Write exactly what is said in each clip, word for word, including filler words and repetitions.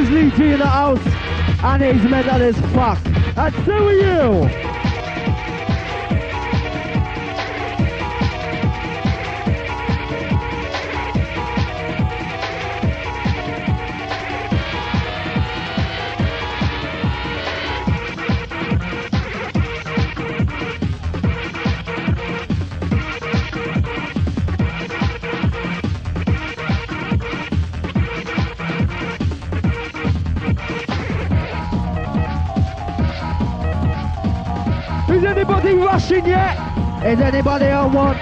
is Lee G in the house, and he's metal as fuck. And so are you! Rushing yet? Is anybody on one?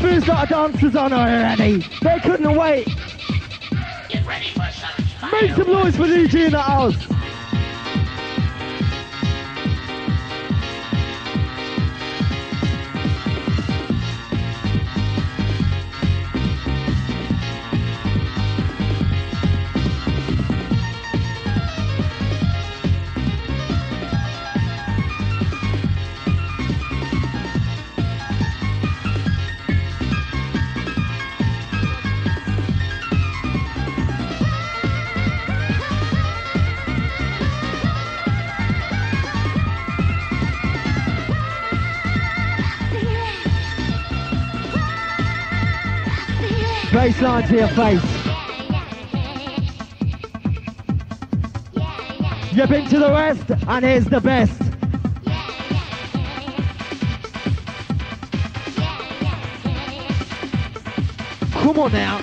There's a lot of dancers on already. They couldn't wait. Get ready for some fire. Make some noise for D J in the house. Baseline to your face. You've been to the rest, and here's the best. Come on now.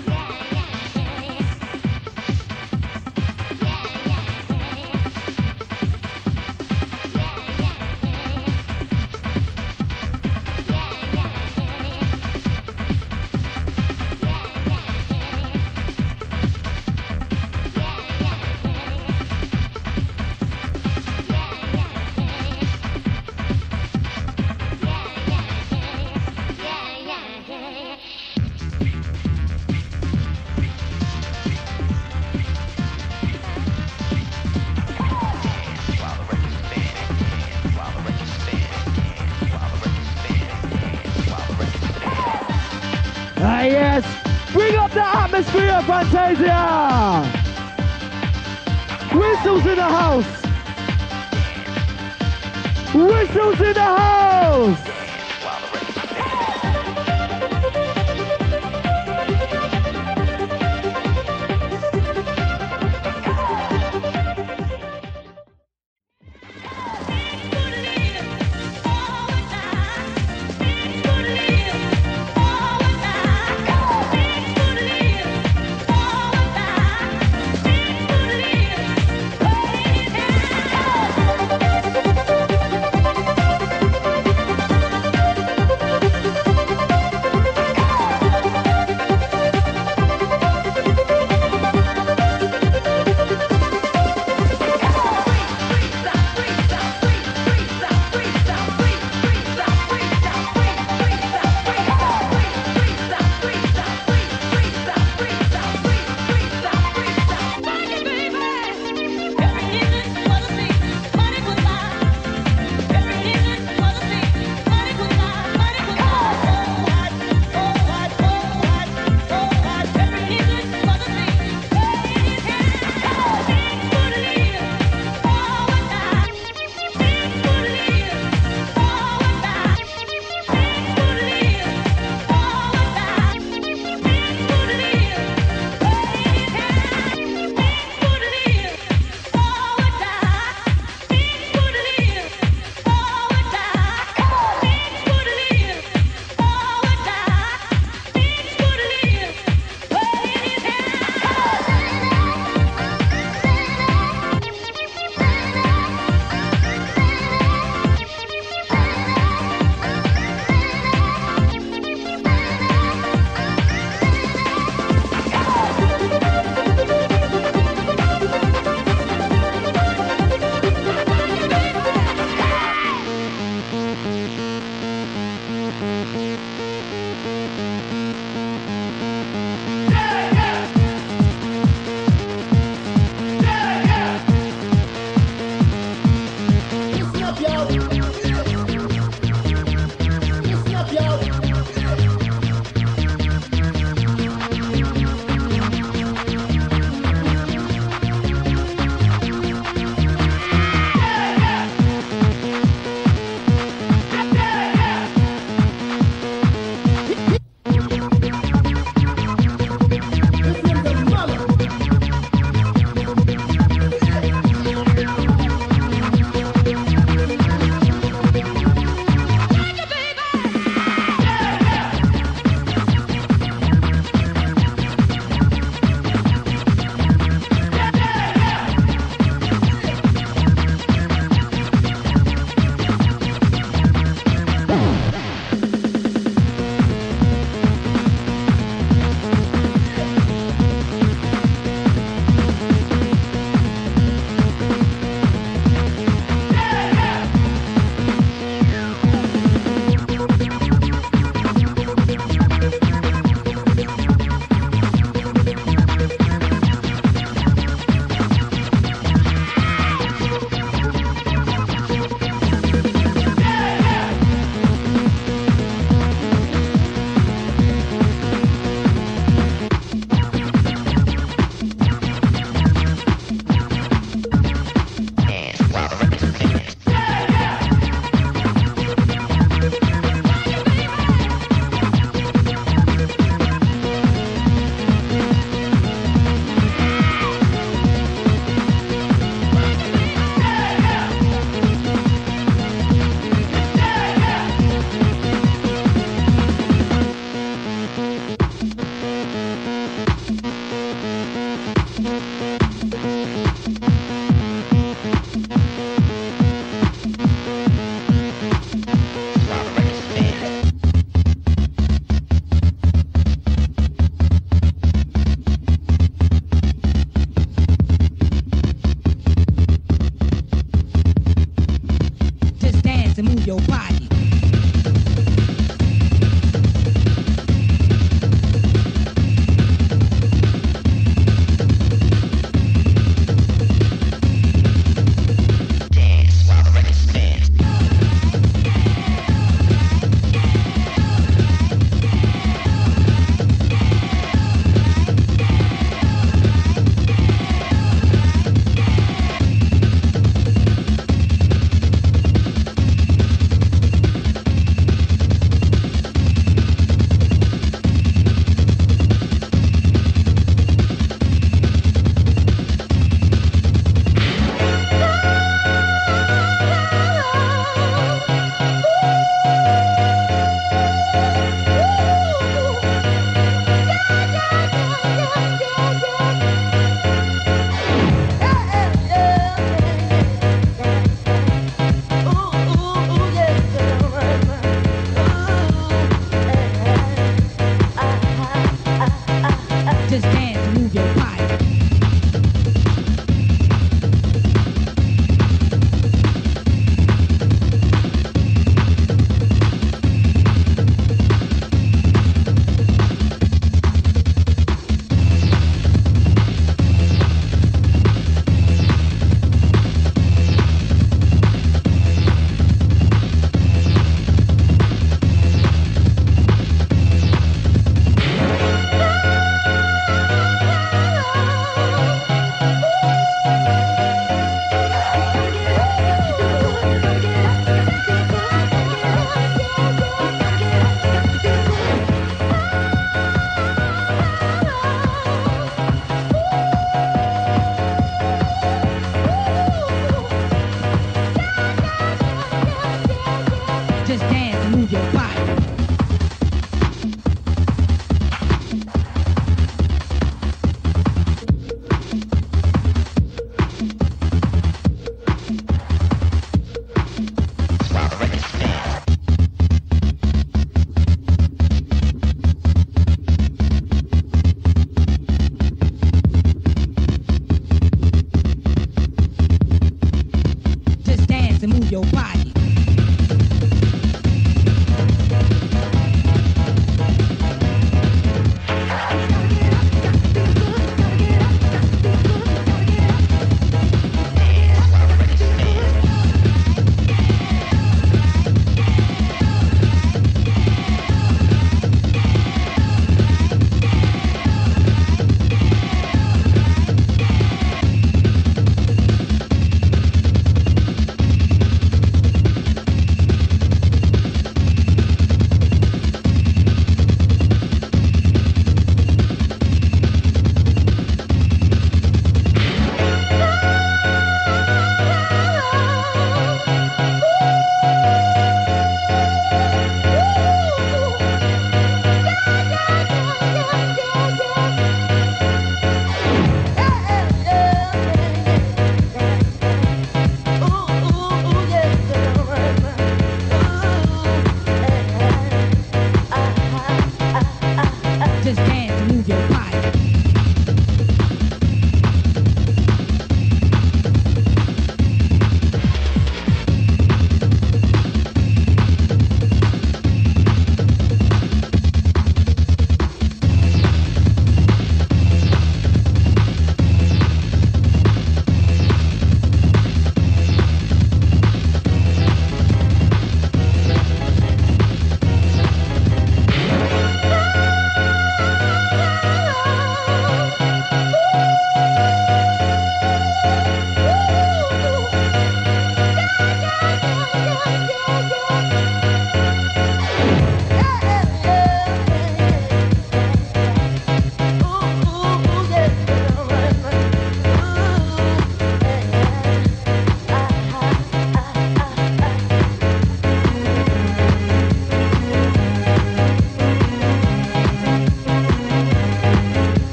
Fantazia! Whistles in the house! Whistles in the house!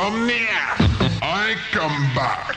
insomnia, I come back.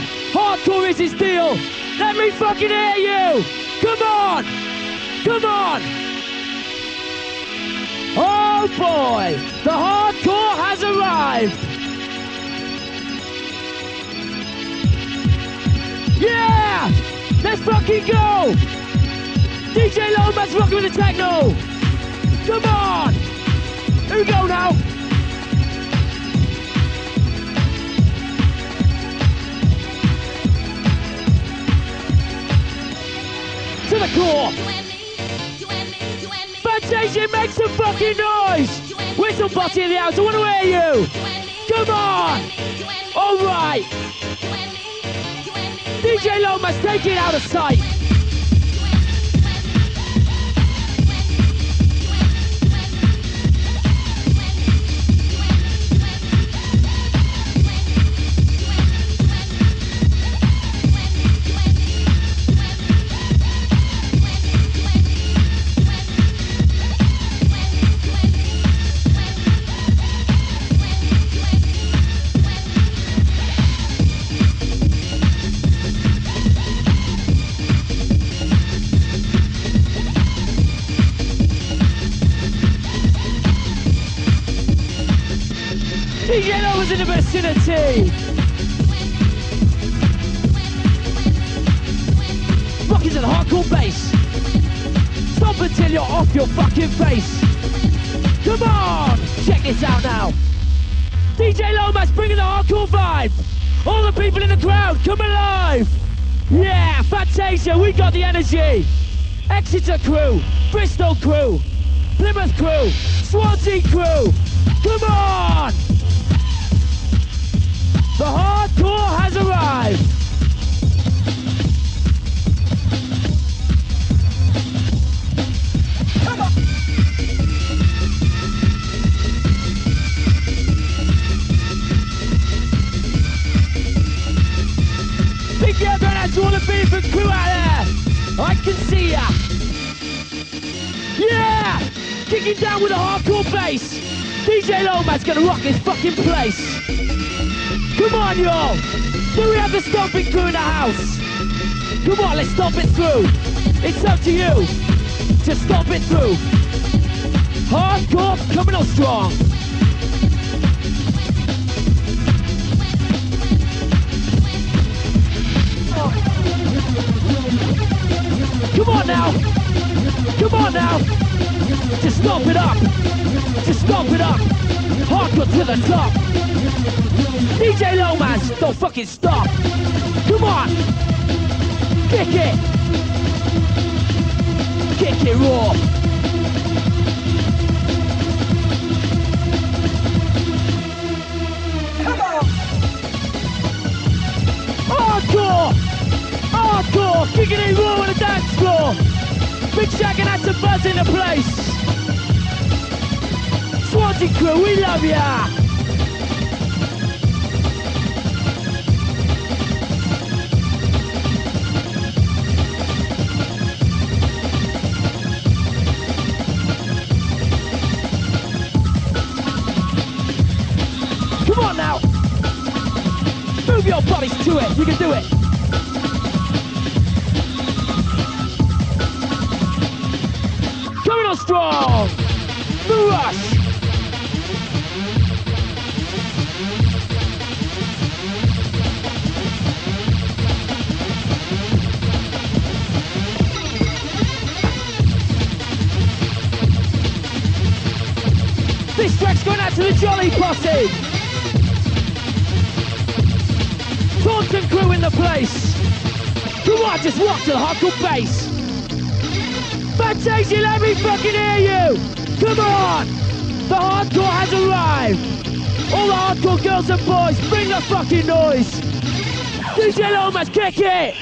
steel. Hardcore is steel. Let me fucking hear you. Come on. Come on. Oh boy. The hardcore has arrived. Yeah. Let's fucking go. D J Lomas rocking with the techno. Come on. Here we go now. To the core. Fantazia, make some fucking noise. Whistle botty in the house, I want to hear you. Come on. All right. D J Lomas, take it out of sight. D J Lomas in the vicinity. Rockets and hardcore bass. Stop until you're off your fucking face. Come on! Check this out now. D J Lomas bringing the hardcore vibe. All the people in the crowd, come alive! Yeah, Fantazia, we got the energy. Exeter crew, Bristol crew, Plymouth crew, Swansea crew. Come on! The hardcore has arrived. Come on. Big yeah, going out to all the beef and crew out there. I can see ya. Yeah, kicking down with a hardcore bass. D J Lomas gonna rock this fucking place. Come on, y'all! Do we have the stomping crew in the house? Come on, let's stomp it through. It's up to you to stomp it through. Hardcore coming on strong. Come on now! Come on now! Just stomp it up! Just stomp it up! Hardcore to the top! D J Lomas, don't fucking stop. Come on. Kick it. Kick it raw. Come on. Hardcore. Hardcore. Kicking it raw on the dance floor. Big Shaq and that's a buzz in the place. Swansea crew, we love ya. Move your bodies to it, you can do it. Coming on strong, the rush. This track's going out to the Jolly Posse. Taunton crew in the place. Come on, just rock to the hardcore bass. Fantazia, let me fucking hear you. Come on. The hardcore has arrived. All the hardcore girls and boys, bring the fucking noise. D J Lomas, kick it.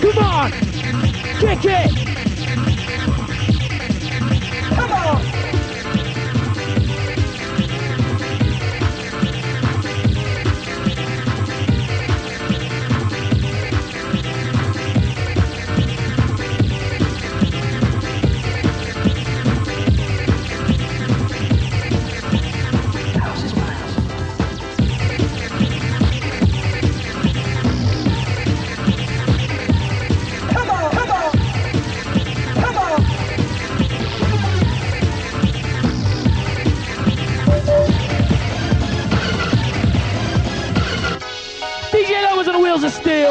Come on. Kick it. Come on.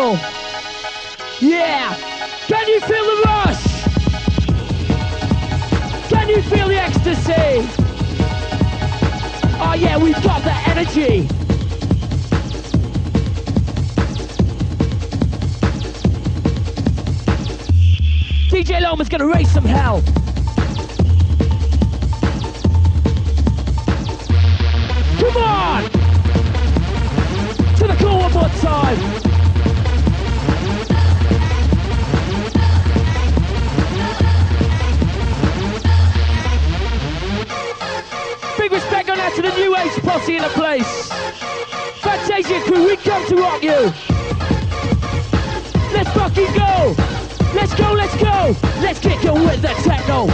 feel? Yeah! Can you feel the rush? Can you feel the ecstasy? Oh yeah, we've got the energy! D J Lomas is gonna raise some hell! Come on! To the cool one more time! Respect going out to the new age posse in the place. Fantazia crew, we come to rock you. Let's fucking go. Let's go, let's go. Let's kick on with the techno.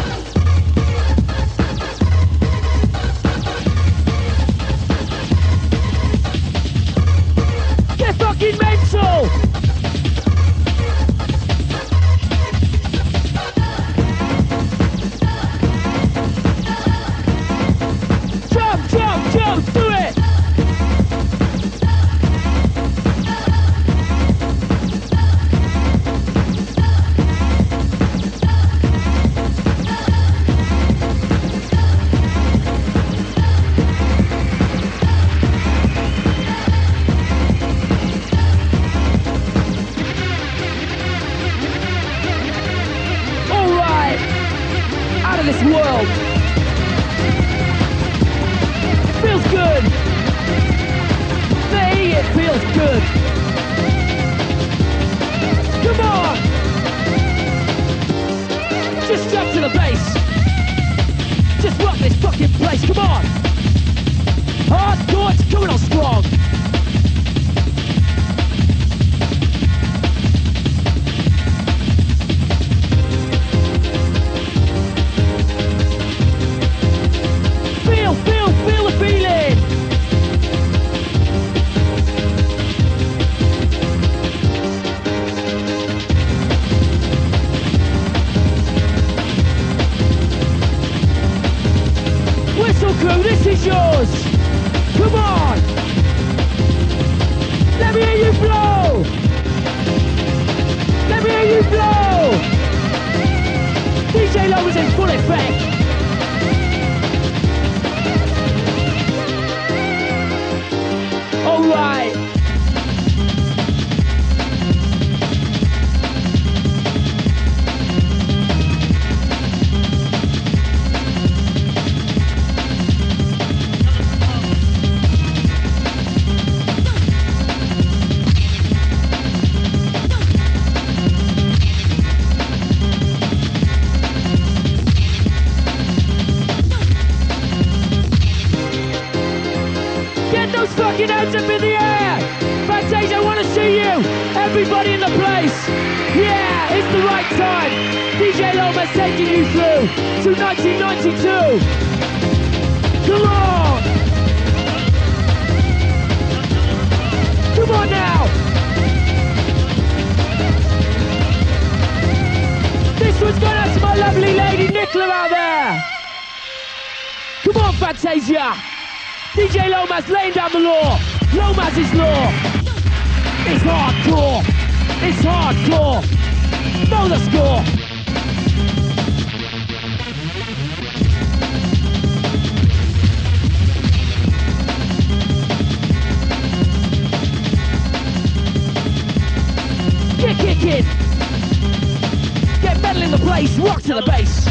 Get fucking mental. This world feels good. See, it feels good. Come on, just jump to the bass. Just rock this fucking place. Come on, hardcore, it's coming on strong. Crew, this is yours. Come on. Let me hear you blow. Let me hear you blow. D J Lomas in full effect. All right. Fucking hands up in the air! Fantazia, I want to see you! Everybody in the place! Yeah, it's the right time! D J Lomas taking you through to nineteen ninety-two! Come on! Come on now! This one's gone out to my lovely lady Nicola out there! Come on, Fantazia! D J Lomas laying down the law. Lomas is law. It's hardcore. It's hardcore. Know the score. Kick, kick, kick. Get metal in the place. Rock to the bass.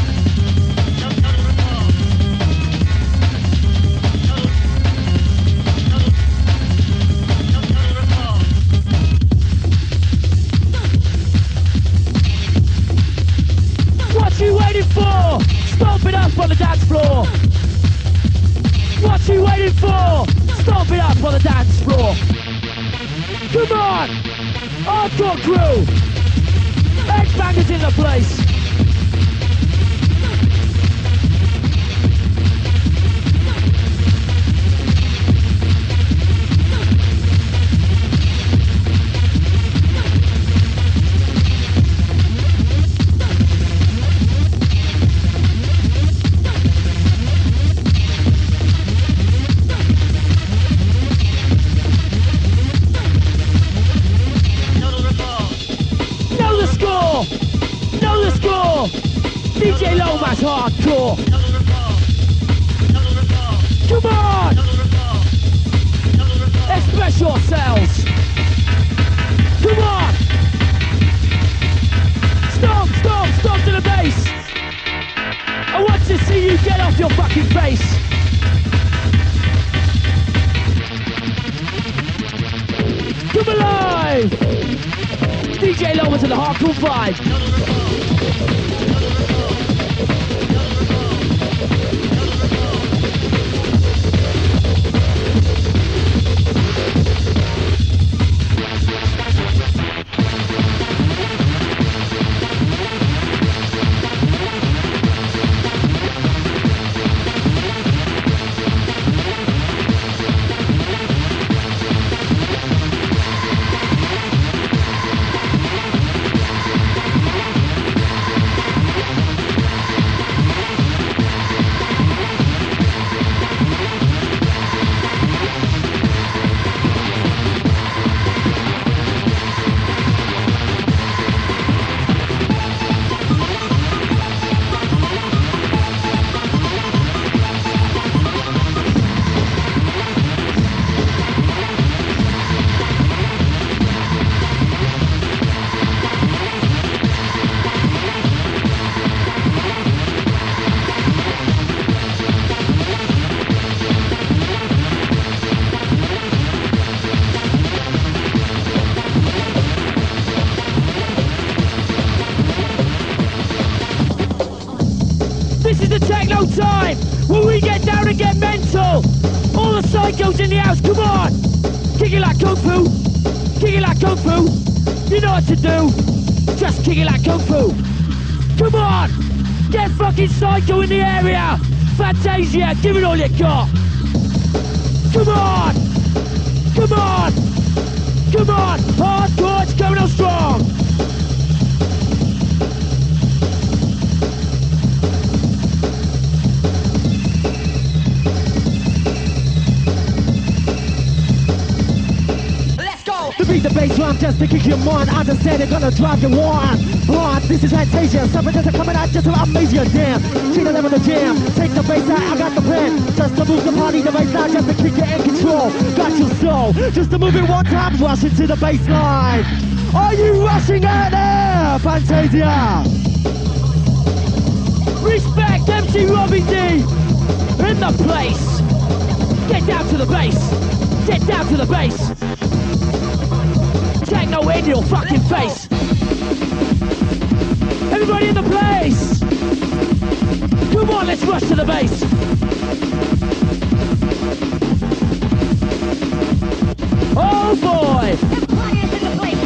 Stomp it up on the dance floor. What you waiting for? Stomp it up on the dance floor. Come on, hardcore crew. Headbangers in the place. hardcore. Come on! Express yourselves! Come on! Stomp, stomp, stomp to the bass! I want to see you get off your fucking face! Come alive! D J Lomas and the Hardcore Vibe! Time when we get down and get mental. All the psychos in the house, come on! Kick it like Kung Fu, kick it like Kung Fu. You know what to do, just kick it like Kung Fu. Come on! Get fucking psycho in the area! Fantazia, give it all you got! Come on! Come on! Come on! Hardcore, it's coming on strong! The bass drum just to kick your mind. Understand it's gonna drive you on. Blind, this is Fantazia. Something that's coming out just to amaze you. Damn, she don't have the jam. Take the bass out, I got the plan. Just to move the party, the bass line, just to keep you in control. Got your soul, just to move it one time. Rush into the bass line. Are you rushing out there, Fantazia? Respect, M C Robbie D. In the place. Get down to the bass. Get down to the bass. Techno in your fucking face. Everybody in the place. Come on, let's rush to the bass. Oh boy. Everybody is in the place.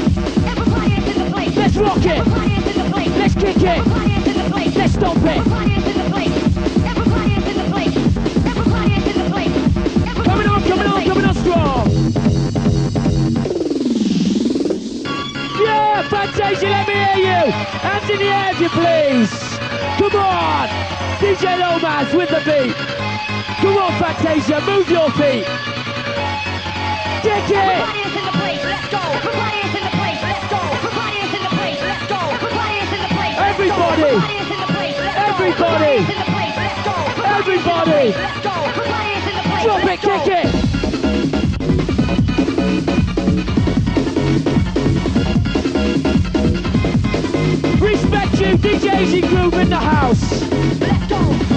Everybody is in the place. Let's rock it. Everybody is in the place. Let's kick it. Everybody is in the place. Let's stomp it. Everybody is in the place. Everybody is in the place. Everybody is in the place. Everybody coming on, coming on, coming on strong. Fantazia, let me hear you! Hands in the air if you please! Come on! D J Lomas with the beat! Come on, Fantazia, move your feet! Kick it! Everybody is in the place, let's go! Everybody is in the place, let's go! Everybody is in the place, let's go! Everybody is in the place, let's go! Everybody! Everybody! Everybody! Drop it, kick it! D Js and group in the house. Let's go.